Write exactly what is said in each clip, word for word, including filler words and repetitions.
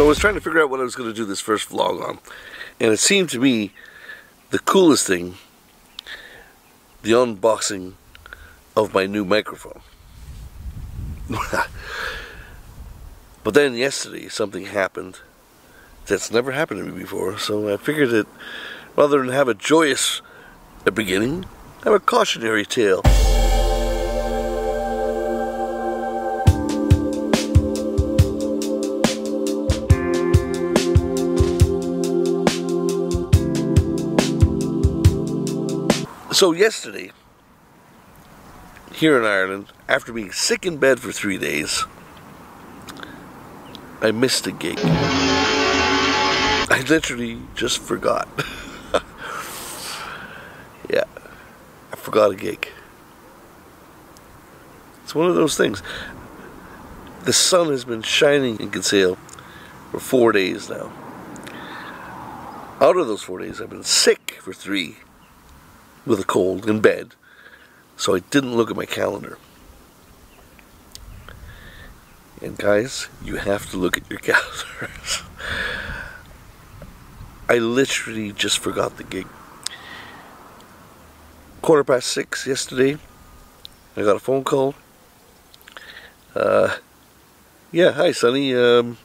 So I was trying to figure out what I was going to do this first vlog on, and it seemed to me the coolest thing, the unboxing of my new microphone. But then yesterday something happened that's never happened to me before, so I figured that rather than have a joyous a beginning, I have a cautionary tale. So yesterday, here in Ireland, after being sick in bed for three days, I missed a gig. I literally just forgot. Yeah, I forgot a gig. It's one of those things. The sun has been shining in Kinsale for four days now. Out of those four days, I've been sick for three with a cold in bed, so I didn't look at my calendar. And guys, you have to look at your calendars. I literally just forgot the gig. Quarter past six yesterday, I got a phone call. Uh, yeah, hi Sonny. Um,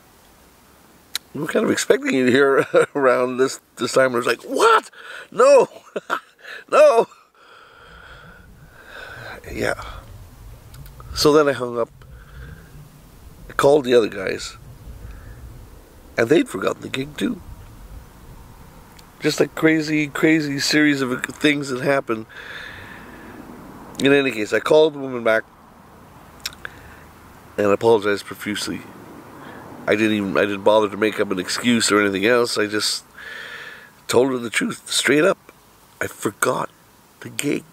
we were kind of expecting you here around this, this time. I was like, what? No! No! Yeah. So then I hung up. I called the other guys, and they'd forgotten the gig too. Just a crazy, crazy series of things that happened. In any case, I called the woman back and apologized profusely. I didn't even, I didn't bother to make up an excuse or anything else. I just told her the truth, straight up. I forgot the gig.